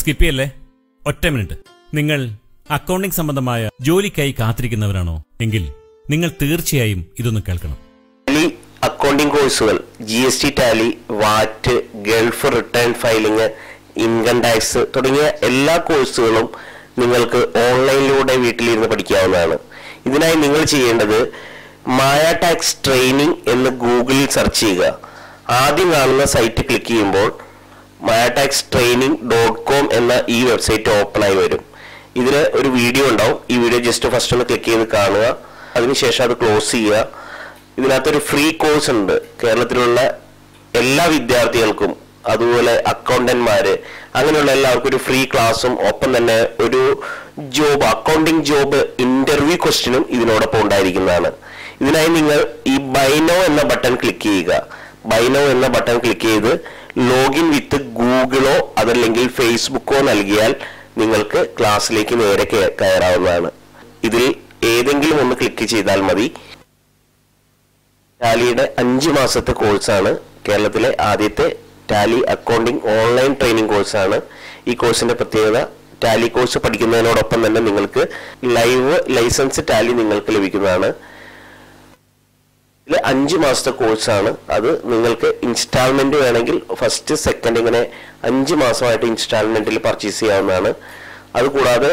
Skip ചെയ്യല്ലേ. ഒറ്റ minute. നിങ്ങൾ അക്കൗണ്ടിംഗ് സംബന്ധമായ ജോലിക്കായി കാത്തിരിക്കുന്നവരാണോ എങ്കിൽ നിങ്ങൾ തീർച്ചയായും ഇതൊന്ന് കേൾക്കണം. അക്കൗണ്ടിംഗ് കോഴ്സുകൾ, GST Tally, VAT, Gulf return filing, income tax തുടങ്ങിയ എല്ലാ കോഴ്സുകളും നിങ്ങൾക്ക് ഓൺലൈനിലൂടെ വീട്ടിലിരുന്ന് പഠിക്കാവുന്നതാണ്. ഇതിനായി നിങ്ങൾ ചെയ്യേണ്ടത് മായ ടാക്സ് ട്രെയിനിങ് എന്ന് ഗൂഗിളിൽ സെർച്ച് ചെയ്യുക. ആദ്യം കാണുന്ന സൈറ്റ് ക്ലിക്ക് ചെയ്യുമ്പോൾ MyaTaxTraining.com എന്ന ഈ വെബ്സൈറ്റ് ഓപ്പൺ ആയി വരും. ഇതിൽ ഒരു വീഡിയോ ഉണ്ടാവും. ഈ വീഡിയോ ജസ്റ്റ് ഫസ്റ്റ് ഒന്ന് ക്ലിക്ക് ചെയ്ത് കാണുക, അതിനുശേഷം അത് ക്ലോസ് ചെയ്യുക. ഇതിനകത്തൊരു ഫ്രീ കോഴ്സ് ഉണ്ട്. കേരളത്തിലുള്ള എല്ലാ വിദ്യാർത്ഥികൾക്കും അതുപോലെ അക്കൗണ്ടന്റ്മാര് അങ്ങനെയുള്ള എല്ലാവർക്കും ഒരു ഫ്രീ ക്ലാസ്സും ഒപ്പം തന്നെ ഒരു ജോബ് അക്കൗണ്ടിംഗ് ജോബ് ഇന്റർവ്യൂ ക്വസ്റ്റ്യനും ഇതിനോടൊപ്പം ഉണ്ടായിരിക്കുന്നതാണ്. ഇതിനായി നിങ്ങൾ ഈ ബൈനോ എന്ന ബട്ടൺ ക്ലിക്ക് ചെയ്യുക. ബൈനോ എന്ന ബട്ടൺ ക്ലിക്ക് ചെയ്ത് ലോഗിൻ വിത്ത് ഗൂഗിളോ അതല്ലെങ്കിൽ ഫേസ്ബുക്കോ നൽകിയാൽ നിങ്ങൾക്ക് ക്ലാസ്സിലേക്ക് നേരെ കയറാവുന്നതാണ്. ഇതിൽ ഏതെങ്കിലും ഒന്ന് ക്ലിക്ക് ചെയ്താൽ മതി. ടാലിയുടെ 5 മാസത്തെ കോഴ്സാണ്. കേരളത്തിലെ ആദ്യത്തെ ടാലി അക്കൗണ്ടിംഗ് ഓൺലൈൻ ട്രെയിനിങ് കോഴ്സാണ്. ഈ കോഴ്സിന്റെ പ്രത്യേകത, ടാലി കോഴ്സ് പഠിക്കുന്നതിനോടൊപ്പം തന്നെ നിങ്ങൾക്ക് ലൈവ് ലൈസൻസ് ടാലി നിങ്ങൾക്ക് ലഭിക്കുന്നതാണ്. 5 മാസത്തെ കോഴ്സാണ്. അത് നിങ്ങൾക്ക് ഇൻസ്റ്റാൾമെന്റ് വേണമെങ്കിൽ ഫസ്റ്റ്, സെക്കൻഡ് ഇങ്ങനെ 5 മാസമായിട്ട് ഇൻസ്റ്റാൾമെന്റിൽ പർച്ചേസ് ചെയ്യാവുന്നതാണ്. അതുകൂടാതെ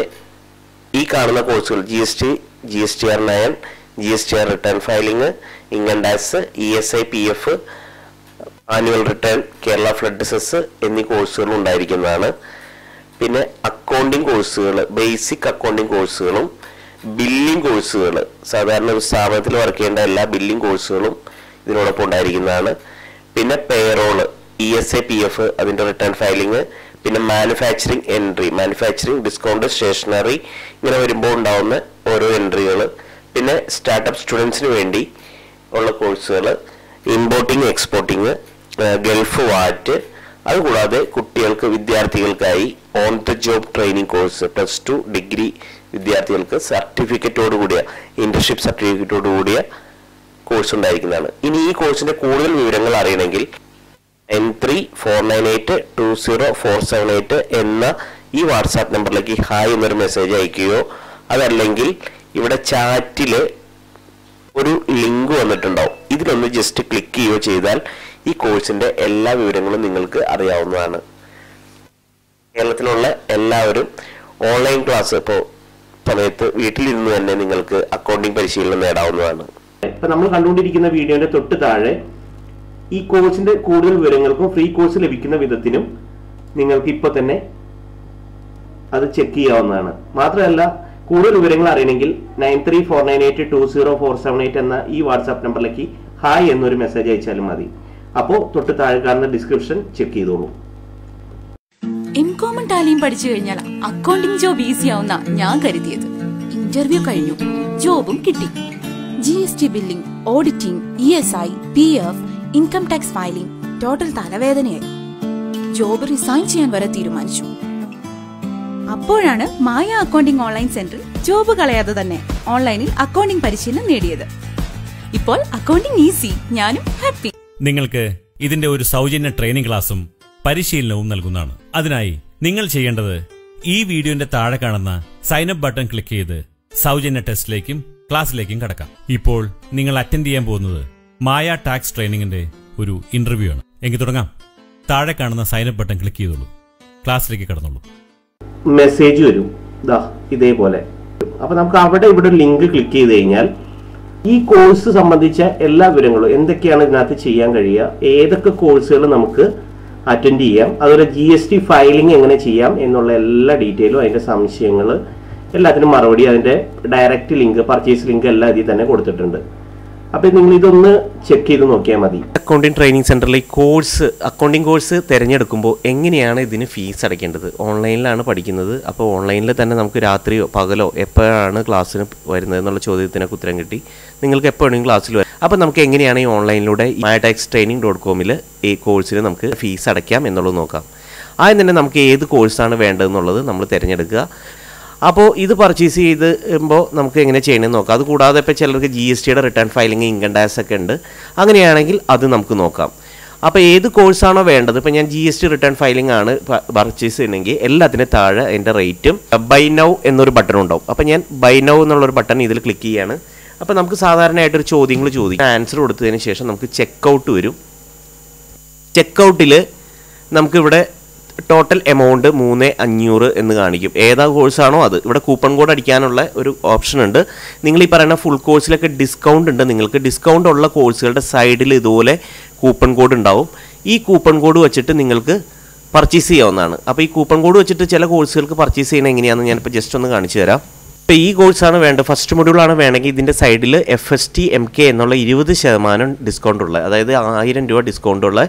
ഈ കാണുന്ന കോഴ്സുകൾ GST, GSTR 9, GSTR return filing, income tax, ESI, PF, annual return, Kerala flood ഡിസസ് എന്നീ കോഴ്സുകളും ഉണ്ടായിരിക്കുന്നതാണ്. പിന്നെ അക്കൗണ്ടിംഗ് കോഴ്സുകൾ, ബേസിക് അക്കൗണ്ടിംഗ് കോഴ്സുകളും ബില്ലിംഗ് കോഴ്സുകൾ, സാധാരണ ഒരു സ്ഥാപനത്തിൽ വർക്ക് ചെയ്യേണ്ട എല്ലാ ബില്ലിംഗ് കോഴ്സുകളും ഇതിനോടൊപ്പം ഉണ്ടായിരിക്കുന്നതാണ്. പിന്നെ പേറോള്, ESI PF, അതിൻ്റെ റിട്ടേൺ ഫയലിംഗ്, പിന്നെ manufacturing entry, manufacturing, discount, stationery, ഇങ്ങനെ വരുമ്പോൾ ഉണ്ടാവുന്ന ഓരോ എൻട്രികൾ, പിന്നെ സ്റ്റാർട്ടപ്പ് സ്റ്റുഡൻസിന് വേണ്ടി ഉള്ള കോഴ്സുകൾ, ഇമ്പോർട്ടിങ്, എക്സ്പോർട്ടിങ്, ഗൾഫ് വാറ്റ്, അതുകൂടാതെ കുട്ടികൾക്ക് വിദ്യാർത്ഥികൾക്കായി on the job training course, +2 degree വിദ്യാർത്ഥികൾക്ക് സർട്ടിഫിക്കറ്റോടുകൂടിയ ഇന്റേൺഷിപ്പ് സർട്ടിഫിക്കറ്റോടുകൂടിയ കോഴ്സ് ഉണ്ടായിരിക്കുന്നതാണ്. ഇനി ഈ കോഴ്സിന്റെ കൂടുതൽ വിവരങ്ങൾ അറിയണമെങ്കിൽ 9349820478 എന്ന ഈ വാട്സാപ്പ് നമ്പറിലേക്ക് ഹായ് എന്നൊരു മെസ്സേജ് അയക്കുകയോ അതല്ലെങ്കിൽ ഇവിടെ ചാറ്റില് ഒരു ലിങ്ക് വന്നിട്ടുണ്ടാവും, ഇതിലൊന്ന് ജസ്റ്റ് ക്ലിക്ക് ചെയ്യുകയോ ചെയ്താൽ ഈ കോഴ്സിന്റെ എല്ലാ വിവരങ്ങളും നിങ്ങൾക്ക് അറിയാവുന്നതാണ്. കേരളത്തിലുള്ള എല്ലാവരും ഓൺലൈൻ ക്ലാസ് ഇപ്പോൾ സമയത്ത് വീട്ടിലിരുന്ന് തന്നെ നിങ്ങൾക്ക് അക്കൗണ്ടിംഗ് പരിശീലനം നേടാവുന്നതാണ്. ഇപ്പൊ നമ്മൾ കണ്ടുകൊണ്ടിരിക്കുന്ന വീഡിയോയുടെ തൊട്ട് താഴെ ഈ കോഴ്സിന്റെ കൂടുതൽ വിവരങ്ങൾക്കും ഫ്രീ കോഴ്സ് ലഭിക്കുന്ന വിധത്തിനും നിങ്ങൾക്ക് ഇപ്പൊ തന്നെ അത് ചെക്ക് ചെയ്യാവുന്നതാണ്. മാത്രമല്ല കൂടുതൽ വിവരങ്ങൾ അറിയണമെങ്കിൽ 9349820478 എന്ന ഈ വാട്സാപ്പ് നമ്പറിലേക്ക് ഹായ് എന്നൊരു മെസ്സേജ് അയച്ചാലും മതി. അപ്പോൾ തൊട്ട് താഴെ കാണുന്ന ഡിസ്ക്രിപ്ഷൻ ചെക്ക് ചെയ്തോളൂ. ഇൻകോമൺ ടാലിയും പഠിച്ചു കഴിഞ്ഞാൽ അക്കൗണ്ടിംഗ് ജോബ് ഈസി ആവുന്ന ഞാൻ കരുതിയത്. ഇന്റർവ്യൂ കഴിഞ്ഞു, ജോബും കിട്ടി. GST billing, auditing, ESI, PF, income tax filing, total തലവേദനയായി. ജോബ് റിസൈൻ ചെയ്യാൻ വരെ തീരുമാനിച്ചു. അപ്പോഴാണ് മായ അക്കൗണ്ടിംഗ് ഓൺലൈൻ സെന്ററിൽ ജോബ് കളയാതെ തന്നെ ഓൺലൈനിൽ അക്കൗണ്ടിംഗ് പരിശീലനം നേടിയത്. ഇപ്പോൾ അക്കൗണ്ടിംഗ് ഈസി, ഞാനും ഹാപ്പി. നിങ്ങൾക്ക് ഇതിന്റെ ഒരു സൗജന്യ ട്രെയിനിംഗ് ക്ലാസും പരിശീലനവും നൽകുന്നതാണ്. അതിനായി നിങ്ങൾ ചെയ്യേണ്ടത് ഈ വീഡിയോന്റെ താഴെ കാണുന്ന സൈനപ്പ് ബട്ടൺ ക്ലിക്ക് ചെയ്ത് സൗജന്യ ടെസ്റ്റിലേക്കും ക്ലാസ്സിലേക്കും കടക്കാം. ഇപ്പോൾ നിങ്ങൾ അറ്റൻഡ് ചെയ്യാൻ പോകുന്നത് മായ ടാക്സ് ട്രെയിനിങ്ങിന്റെ ഒരു ഇന്റർവ്യൂ ആണ്. എങ്കിൽ തുടങ്ങാം. താഴെ കാണുന്ന സൈനപ്പ് ബട്ടൺ ക്ലിക്ക് ചെയ്തോളൂ, ക്ലാസ്സിലേക്ക് കടന്നോളൂ. മെസ്സേജ് വരും ഇതേപോലെ. അപ്പൊ നമുക്ക് അവിടെ ഇവിടെ ലിങ്ക് ക്ലിക്ക് ചെയ്ത് കഴിഞ്ഞാൽ ഈ കോഴ്സ് സംബന്ധിച്ച എല്ലാ വിവരങ്ങളും, എന്തൊക്കെയാണ് ഇതിനകത്ത് ചെയ്യാൻ കഴിയുക, ഏതൊക്കെ കോഴ്സുകൾ നമുക്ക് അറ്റൻഡ് ചെയ്യാം, അതുപോലെ GST ഫയലിംഗ് എങ്ങനെ ചെയ്യാം എന്നുള്ള എല്ലാ ഡീറ്റെയിലും, അതിൻ്റെ സംശയങ്ങൾ എല്ലാത്തിനും മറുപടി, അതിൻ്റെ ഡയറക്റ്റ് ലിങ്ക്, പർച്ചേസ് ലിങ്ക് എല്ലാം ഇതിൽ തന്നെ കൊടുത്തിട്ടുണ്ട്. അപ്പോൾ നിങ്ങൾ ഇതൊന്ന് ചെക്ക് ചെയ്ത് നോക്കിയാൽ മതി. അക്കൗണ്ടിംഗ് ട്രെയിനിങ് സെൻറ്ററിൽ കോഴ്സ്, അക്കൗണ്ടിംഗ് കോഴ്സ് തിരഞ്ഞെടുക്കുമ്പോൾ എങ്ങനെയാണ് ഇതിന് ഫീസ് അടയ്ക്കേണ്ടത്? ഓൺലൈനിലാണ് പഠിക്കുന്നത്, അപ്പോൾ ഓൺലൈനിൽ തന്നെ നമുക്ക് രാത്രിയോ പകലോ എപ്പോഴാണ് ക്ലാസ്സിന് വരുന്നത് എന്നുള്ള ചോദ്യത്തിനൊക്കെ ഉത്തരം കിട്ടി. നിങ്ങൾക്ക് എപ്പോഴാണ് ക്ലാസ്സിൽ വരുന്നത്? അപ്പോൾ നമുക്ക് എങ്ങനെയാണ് ഈ ഓൺലൈനിലൂടെ MyaTaxTraining.com ഈ കോഴ്സിന് നമുക്ക് ഫീസ് അടയ്ക്കാം എന്നുള്ളത് നോക്കാം. ആദ്യം തന്നെ നമുക്ക് ഏത് കോഴ്സാണ് വേണ്ടതെന്നുള്ളത് നമ്മൾ തിരഞ്ഞെടുക്കുക. അപ്പോൾ ഇത് പർച്ചേസ് ചെയ്യുമ്പോൾ നമുക്ക് എങ്ങനെ ചെയ്യണമെന്ന് നോക്കാം. അതുകൂടാതെ ഇപ്പോൾ ചിലർക്ക് GSTയുടെ റിട്ടേൺ ഫയലിംഗ്, ഇൻകം ടാക്സ് ഒക്കെ ഉണ്ട്. അങ്ങനെയാണെങ്കിൽ അത് നമുക്ക് നോക്കാം. Now, this course is GST return filing and purchase. Buy now button. Buy now button. Click here. Now, we will answer the checkout. Checkout is total amount 3500 എന്ന് കാണിക്കും. ഏതാ course ആണോ അത് ഇവിടെ കൂപ്പൺ കോഡ് അടിക്കാനുള്ള ഒരു ഓപ്ഷൻ ഉണ്ട്. നിങ്ങൾ ഈ പറയുന്ന ഫുൾ കോഴ്സിലൊക്കെ ഡിസ്കൗണ്ട് ഉണ്ട്. നിങ്ങൾക്ക് ഡിസ്കൗണ്ട് ഉള്ള കോഴ്സുകളുടെ സൈഡിൽ ഇതുപോലെ കൂപ്പൺ കോഡ് ഉണ്ടാവും. ഈ കൂപ്പൺ കോഡ് വെച്ചിട്ട് നിങ്ങൾക്ക് പർച്ചേസ് ചെയ്യാവുന്നതാണ്. അപ്പോൾ ഈ കൂപ്പൺ കോഡ് വെച്ചിട്ട് ചില കോഴ്സുകൾക്ക് പർച്ചേസ് ചെയ്യുന്നത് എങ്ങനെയാണെന്ന് ഞാൻ ഇപ്പോൾ ജസ്റ്റ് ഒന്ന് കാണിച്ചു തരാം. ഇപ്പോൾ ഈ കോഴ്സ് ആണ് വേണ്ട ഫസ്റ്റ് മൊഡ്യൂൾ ആണ് വേണമെങ്കിൽ ഇതിന്റെ സൈഡിൽ FST MK എന്നുള്ള 20% ഡിസ്കൗണ്ട് ഉള്ള അതായത് 1000 രൂപ ഡിസ്കൗണ്ട് ഉള്ള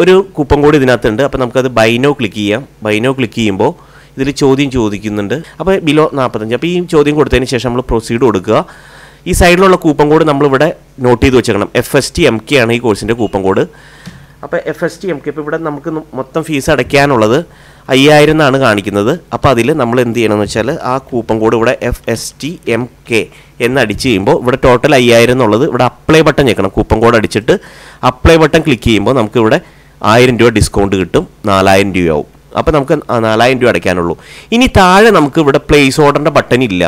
ഒരു കൂപ്പൺ കോഡ് ഇതിനകത്തുണ്ട്. അപ്പോൾ നമുക്ക് അത് ബൈ നൗ ക്ലിക്ക് ചെയ്യാം. ബൈ നൗ ക്ലിക്ക് ചെയ്യുമ്പോൾ ഇതിൽ ചോദ്യം ചോദിക്കുന്നുണ്ട്. അപ്പോൾ ബിലോ 45. അപ്പോൾ ഈ ചോദ്യം കൊടുത്തതിന് ശേഷം നമ്മൾ പ്രൊസീഡ് കൊടുക്കുക. ഈ സൈഡിലുള്ള കൂപ്പൺ കോഡ് നമ്മൾ ഇവിടെ നോട്ട് ചെയ്ത് വെച്ചേക്കണം. FST MK ആണ് ഈ കോഴ്സിന്റെ കൂപ്പൺ കോഡ്. അപ്പോൾ FST MK ഇപ്പോൾ ഇവിടെ നമുക്ക് മൊത്തം ഫീസ് അടയ്ക്കാനുള്ളത് 5000 എന്നാണ് കാണിക്കുന്നത്. അപ്പോൾ അതിൽ നമ്മൾ എന്ത് ചെയ്യണമെന്ന് വെച്ചാൽ ആ കൂപ്പൺ കോഡ് ഇവിടെ FST MK എന്ന് അടിച്ച് കഴിയുമ്പോൾ ഇവിടെ ടോട്ടൽ 5000 എന്നുള്ളത് ഇവിടെ അപ്ലൈ ബട്ടൺ ഞെക്കണം. കൂപ്പൺ കോഡ് അടിച്ചിട്ട് അപ്ലൈ ബട്ടൺ ക്ലിക്ക് ചെയ്യുമ്പോൾ നമുക്ക് ഇവിടെ 1000 രൂപ ഡിസ്കൗണ്ട് കിട്ടും. 4000 രൂപയാവും. അപ്പോൾ നമുക്ക് 4000 രൂപ അടയ്ക്കാനുള്ളൂ. ഇനി താഴെ നമുക്ക് ഇവിടെ പ്ലേസ് ഓർഡറിൻ്റെ ബട്ടൺ ഇല്ല.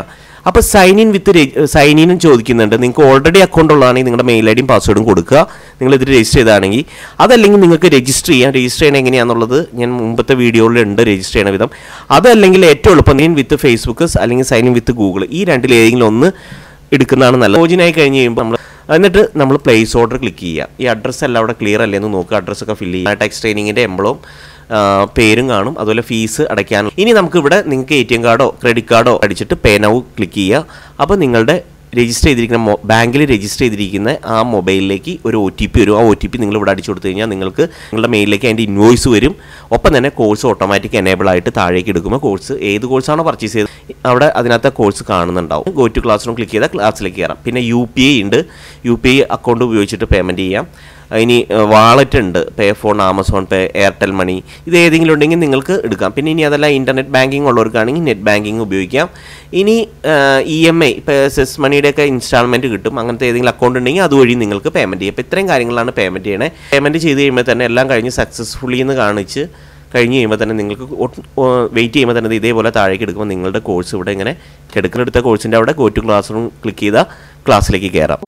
അപ്പോൾ സൈൻ ഇൻ വിത്ത് സൈൻ ഇനും ചോദിക്കുന്നുണ്ട്. നിങ്ങൾക്ക് ഓൾറെഡി അക്കൗണ്ട് ഉള്ളതാണെങ്കിൽ നിങ്ങളുടെ മെയിൽ ഐ ഡിയും പാസ്വേഡും കൊടുക്കുക. നിങ്ങളിത് രജിസ്റ്റർ ചെയ്താണെങ്കിൽ അതല്ലെങ്കിൽ നിങ്ങൾക്ക് രജിസ്റ്റർ ചെയ്യാം. രജിസ്റ്റർ ചെയ്യണം എങ്ങനെയാണെന്നുള്ളത് ഞാൻ മുമ്പത്തെ വീഡിയോയിലുണ്ട് രജിസ്റ്റർ ചെയ്യണ വിധം. അതല്ലെങ്കിൽ ഏറ്റവും എളുപ്പം സൈൻ ഇൻ വിത്ത് ഫേസ്ബുക്ക് അല്ലെങ്കിൽ സൈൻ ഇൻ വിത്ത് ഗൂഗിൾ ഈ രണ്ടിൽ ഏതെങ്കിലും ഒന്ന് എടുക്കുന്നതാണ് നല്ലത്. ലോഗിനായി കഴിഞ്ഞ് കഴിയുമ്പോൾ നമ്മൾ എന്നിട്ട് നമ്മൾ പ്ലേസ് ഓർഡർ ക്ലിക്ക് ചെയ്യുക. ഈ അഡ്രസ്സ് എല്ലാം അവിടെ ക്ലിയർ അല്ലേ എന്ന് നോക്കുക. അഡ്രസ്സൊക്കെ ഫില്ല് ചെയ്യുക. ടാക്സ് ട്രെയിനിങ്ങിൻ്റെ എംബ്ലവും പേരും കാണും. അതുപോലെ ഫീസ് അടയ്ക്കാൻ ഇനി നമുക്കിവിടെ നിങ്ങൾക്ക് ATM കാർഡോ ക്രെഡിറ്റ് കാർഡോ അടിച്ചിട്ട് പേ നൗ ക്ലിക്ക് ചെയ്യുക. അപ്പോൾ നിങ്ങളുടെ രജിസ്റ്റർ ചെയ്തിരിക്കുന്ന ബാങ്കിൽ രജിസ്റ്റർ ചെയ്തിരിക്കുന്ന ആ മൊബൈലിലേക്ക് ഒരു OTP വരും. ആ OTP നിങ്ങൾ ഇവിടെ അടിച്ചു കൊടുത്തു കഴിഞ്ഞാൽ നിങ്ങൾക്ക് നിങ്ങളുടെ മെയിലിലേക്ക് അതിൻ്റെ ഇൻവോയ്സ് വരും. ഒപ്പം തന്നെ കോഴ്സ് ഓട്ടോമാറ്റിക് എനേബിൾ ആയിട്ട് താഴേക്ക് എടുക്കുമ്പോൾ കോഴ്സ് ഏത് കോഴ്സാണോ പർച്ചേസ് ചെയ്തത് അവിടെ അതിനകത്ത് കോഴ്സ് കാണുന്നുണ്ടാവും. Go to classroom click ചെയ്താൽ ക്ലാസ്സിലേക്ക് കയറാം. പിന്നെ UPI ഉണ്ട്. UPI അക്കൗണ്ട് ഉപയോഗിച്ചിട്ട് പേയ്മെൻറ്റ് ചെയ്യാം. ഇനി വാളറ്റ് ഉണ്ട്. പേ ഫോൺ, ആമസോൺ പേ, എയർടെൽ മണി ഇത് ഏതെങ്കിലും ഉണ്ടെങ്കിൽ നിങ്ങൾക്ക് എടുക്കാം. പിന്നെ ഇനി അതല്ല ഇൻ്റർനെറ്റ് ബാങ്കിങ് ഉള്ളവർക്കാണെങ്കിൽ നെറ്റ് ബാങ്കിങ് ഉപയോഗിക്കാം. ഇനി EMI ഇപ്പോൾ സെസ് മണിയുടെയൊക്കെ ഇൻസ്റ്റാൾമെൻറ്റ് കിട്ടും. അങ്ങനത്തെ ഏതെങ്കിലും അക്കൗണ്ട് ഉണ്ടെങ്കിൽ അതുവഴി നിങ്ങൾക്ക് പേയ്മെൻറ്റ് ചെയ്യാം. അപ്പോൾ ഇത്രയും കാര്യങ്ങളാണ് പേയ്മെൻറ്റ് ചെയ്യണേ. പേയ്മെൻറ്റ് ചെയ്ത് കഴിയുമ്പോൾ തന്നെ എല്ലാം കഴിഞ്ഞ് സക്സസ്ഫുള്ളി എന്ന് കാണിച്ച് കഴിഞ്ഞ് കഴിയുമ്പോൾ തന്നെ നിങ്ങൾക്ക് വെയിറ്റ് ചെയ്യുമ്പോൾ തന്നെ ഇതേപോലെ താഴേക്ക് എടുക്കുമ്പോൾ നിങ്ങളുടെ കോഴ്സ് ഇവിടെ ഇങ്ങനെ കിടക്കിലെടുത്ത കോഴ്സിൻ്റെ അവിടെ go to classroom click ചെയ്താൽ ക്ലാസ്സിലേക്ക് കയറാം.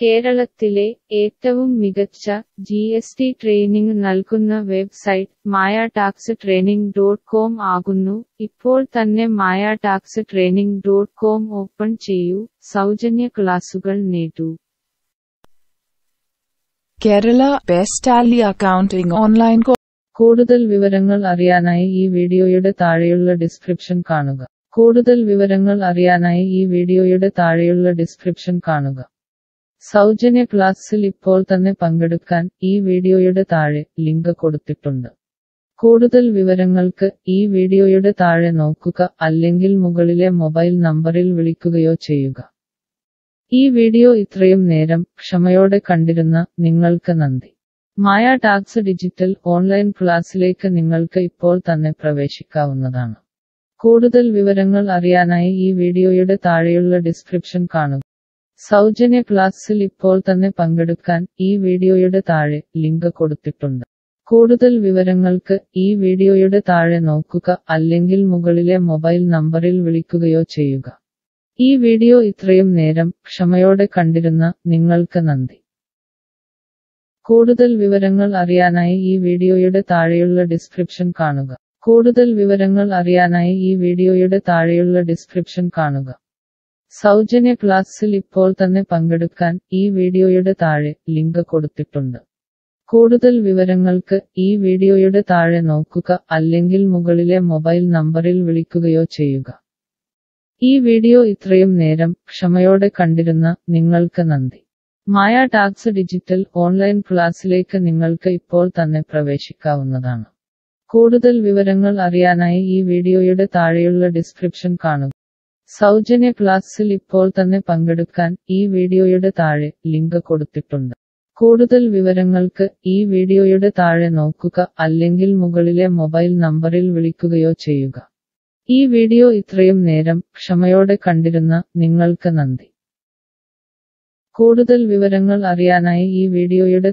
കേരളത്തിലെ ഏറ്റവും മികച്ച GST ട്രെയിനിംഗ് നൽകുന്ന വെബ്സൈറ്റ് MyaTaxTraining.com ആകുന്നു. ഇപ്പോൾ തന്നെ MyaTaxTraining.com ഓപ്പൺ ചെയ്യൂ. സൗജന്യ ക്ലാസുകൾ നേടൂ. Kerala best Tally accounting online കൂടുതൽ വിവരങ്ങൾ അറിയാനായി ഈ വീഡിയോയുടെ താഴെയുള്ള ഡിസ്ക്രിപ്ഷൻ കാണുക. സൗജന്യ ക്ലാസ്സിൽ ഇപ്പോൾ തന്നെ പങ്കെടുക്കാൻ ഈ വീഡിയോയുടെ താഴെ ലിങ്ക് കൊടുത്തിട്ടുണ്ട്. കൂടുതൽ വിവരങ്ങൾക്ക് ഈ വീഡിയോയുടെ താഴെ നോക്കുക അല്ലെങ്കിൽ മുകളിലെ മൊബൈൽ നമ്പറിൽ വിളിക്കുകയോ ചെയ്യുക. ഈ വീഡിയോ ഇത്രയും നേരം ക്ഷമയോടെ കണ്ടിരുന്ന നിങ്ങൾക്ക് നന്ദി. മായ ടാക്സ് ഡിജിറ്റൽ ഓൺലൈൻ ക്ലാസ്സിലേക്ക് നിങ്ങൾക്ക് ഇപ്പോൾ തന്നെ പ്രവേശിക്കാവുന്നതാണ്. കൂടുതൽ വിവരങ്ങൾ അറിയാനായി ഈ വീഡിയോയുടെ താഴെയുള്ള ഡിസ്ക്രിപ്ഷൻ കാണുക. സൗജന്യ ക്ലാസ്സിൽ ഇപ്പോൾ തന്നെ പങ്കെടുക്കാൻ ഈ വീഡിയോയുടെ താഴെ ലിങ്ക് കൊടുത്തിട്ടുണ്ട്. കൂടുതൽ വിവരങ്ങൾക്ക് ഈ വീഡിയോയുടെ താഴെ നോക്കുക അല്ലെങ്കിൽ മുകളിലെ മൊബൈൽ നമ്പറിൽ വിളിക്കുകയോ ചെയ്യുക. ഈ വീഡിയോ ഇത്രയും നേരം ക്ഷമയോടെ കണ്ടിരുന്ന നിങ്ങൾക്ക് നന്ദി. കൂടുതൽ വിവരങ്ങൾ അറിയാനായി ഈ വീഡിയോയുടെ താഴെയുള്ള ഡിസ്ക്രിപ്ഷൻ കാണുക. സൗജന്യ ക്ലാസ്സിൽ ഇപ്പോൾ തന്നെ പങ്കെടുക്കാൻ ഈ വീഡിയോയുടെ താഴെ ലിങ്ക് കൊടുത്തിട്ടുണ്ട്. കൂടുതൽ വിവരങ്ങൾക്ക് ഈ വീഡിയോയുടെ താഴെ നോക്കുക അല്ലെങ്കിൽ മുകളിലെ മൊബൈൽ നമ്പറിൽ വിളിക്കുകയോ ചെയ്യുക. ഈ വീഡിയോ ഇത്രയും നേരം ക്ഷമയോടെ കണ്ടിരുന്ന നിങ്ങൾക്ക് നന്ദി. മായ ടാക്സ് ഡിജിറ്റൽ ഓൺലൈൻ ക്ലാസ്സിലേക്ക് നിങ്ങൾക്ക് ഇപ്പോൾ തന്നെ പ്രവേശിക്കാവുന്നതാണ്. കൂടുതൽ വിവരങ്ങൾ അറിയാനായി ഈ വീഡിയോയുടെ താഴെയുള്ള ഡിസ്ക്രിപ്ഷൻ കാണുക. സൗജന്യ ക്ലാസ്സിൽ ഇപ്പോൾ തന്നെ പങ്കെടുക്കാൻ ഈ വീഡിയോയുടെ താഴെ ലിങ്ക് കൊടുത്തിട്ടുണ്ട്. കൂടുതൽ വിവരങ്ങൾക്ക് ഈ വീഡിയോയുടെ താഴെ നോക്കുക അല്ലെങ്കിൽ മുകളിലെ മൊബൈൽ നമ്പറിൽ വിളിക്കുകയോ ചെയ്യുക. ഈ വീഡിയോ ഇത്രയും നേരം ക്ഷമയോടെ കണ്ടിരുന്ന നിങ്ങൾക്ക് നന്ദി. കൂടുതൽ വിവരങ്ങൾ അറിയാനായി ഈ വീഡിയോയുടെ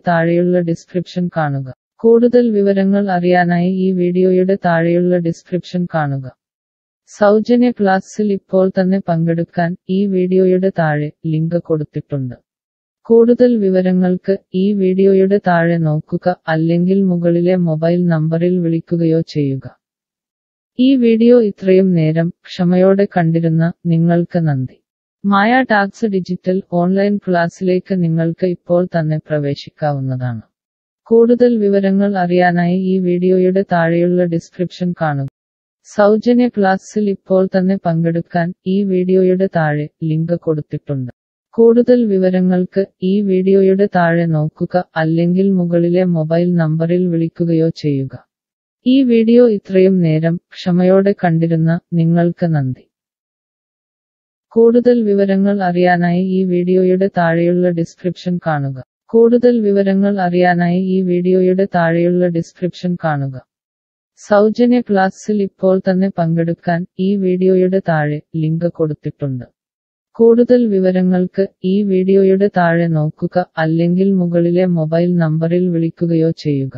താഴെയുള്ള ഡിസ്ക്രിപ്ഷൻ കാണുക. സൗജന്യ ക്ലാസ്സിൽ ഇപ്പോൾ തന്നെ പങ്കെടുക്കാൻ ഈ വീഡിയോയുടെ താഴെ ലിങ്ക് കൊടുത്തിട്ടുണ്ട്. കൂടുതൽ വിവരങ്ങൾക്ക് ഈ വീഡിയോയുടെ താഴെ നോക്കുക, അല്ലെങ്കിൽ മുകളിലെ മൊബൈൽ നമ്പറിൽ വിളിക്കുകയോ ചെയ്യുക. ഈ വീഡിയോ ഇത്രയും നേരം ക്ഷമയോടെ കണ്ടിരുന്ന നിങ്ങൾക്ക് നന്ദി. മായ ടാക്സ് ഡിജിറ്റൽ ഓൺലൈൻ ക്ലാസ്സിലേക്ക് നിങ്ങൾക്ക് ഇപ്പോൾ തന്നെ പ്രവേശിക്കാവുന്നതാണ്. കൂടുതൽ വിവരങ്ങൾ അറിയാനായി ഈ വീഡിയോയുടെ താഴെയുള്ള ഡിസ്ക്രിപ്ഷൻ കാണുക. സൗജന്യ ക്ലാസ്സിൽ ഇപ്പോൾ തന്നെ പങ്കെടുക്കാൻ ഈ വീഡിയോയുടെ താഴെ ലിങ്ക് കൊടുത്തിട്ടുണ്ട്. കൂടുതൽ വിവരങ്ങൾക്ക് ഈ വീഡിയോയുടെ താഴെ നോക്കുക, അല്ലെങ്കിൽ മുകളിലെ മൊബൈൽ നമ്പറിൽ വിളിക്കുകയോ ചെയ്യുക. ഈ വീഡിയോ ഇത്രയും നേരം ക്ഷമയോടെ കണ്ടിരുന്ന നിങ്ങൾക്ക് നന്ദി. കൂടുതൽ വിവരങ്ങൾ അറിയാനായി ഈ വീഡിയോയുടെ താഴെയുള്ള ഡിസ്ക്രിപ്ഷൻ കാണുക. സൗജന്യ ക്ലാസ്സിൽ ഇപ്പോൾ തന്നെ പങ്കെടുക്കാൻ ഈ വീഡിയോയുടെ താഴെ ലിങ്ക് കൊടുത്തിട്ടുണ്ട്. കൂടുതൽ വിവരങ്ങൾക്ക് ഈ വീഡിയോയുടെ താഴെ നോക്കുക, അല്ലെങ്കിൽ മുകളിലെ മൊബൈൽ നമ്പറിൽ വിളിക്കുകയോ ചെയ്യുക.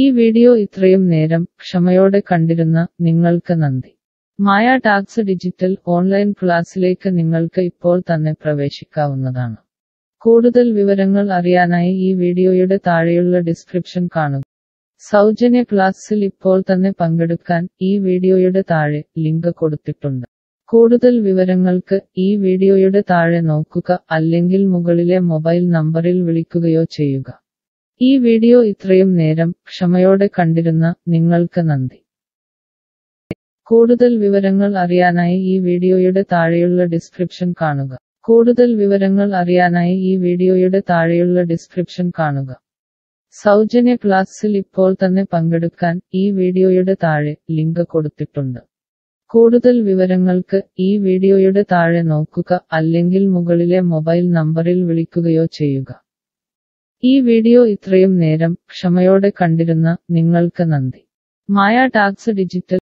ഈ വീഡിയോ ഇത്രയും നേരം ക്ഷമയോടെ കണ്ടിരുന്ന നിങ്ങൾക്ക് നന്ദി. മായ ടാക്സ് ഡിജിറ്റൽ ഓൺലൈൻ ക്ലാസ്സിലേക്ക് നിങ്ങൾക്ക് ഇപ്പോൾ തന്നെ പ്രവേശിക്കാവുന്നതാണ്. കൂടുതൽ വിവരങ്ങൾ അറിയാനായി ഈ വീഡിയോയുടെ താഴെയുള്ള ഡിസ്ക്രിപ്ഷൻ കാണുക. സൗജന്യ ക്ലാസ്സിൽ ഇപ്പോൾ തന്നെ പങ്കെടുക്കാൻ ഈ വീഡിയോയുടെ താഴെ ലിങ്ക് കൊടുത്തിട്ടുണ്ട്. കൂടുതൽ വിവരങ്ങൾക്ക് ഈ വീഡിയോയുടെ താഴെ നോക്കുക, അല്ലെങ്കിൽ മുകളിലെ മൊബൈൽ നമ്പറിൽ വിളിക്കുകയോ ചെയ്യുക. ഈ വീഡിയോ ഇത്രയും നേരം ക്ഷമയോടെ കണ്ടിരുന്ന നിങ്ങൾക്ക് നന്ദി. കൂടുതൽ വിവരങ്ങൾ അറിയാനായി ഈ വീഡിയോയുടെ താഴെയുള്ള ഡിസ്ക്രിപ്ഷൻ കാണുക. സൗജന്യ ക്ലാസ്സിൽ ഇപ്പോൾ തന്നെ പങ്കെടുക്കാൻ ഈ വീഡിയോയുടെ താഴെ ലിങ്ക് കൊടുത്തിട്ടുണ്ട്. കൂടുതൽ വിവരങ്ങൾക്ക് ഈ വീഡിയോയുടെ താഴെ നോക്കുക, അല്ലെങ്കിൽ മുകളിലെ മൊബൈൽ നമ്പറിൽ വിളിക്കുകയോ ചെയ്യുക. ഈ വീഡിയോ ഇത്രയും നേരം ക്ഷമയോടെ കണ്ടിരുന്ന നിങ്ങൾക്ക് നന്ദി. മായ ടാക്സ് ഡിജിറ്റൽ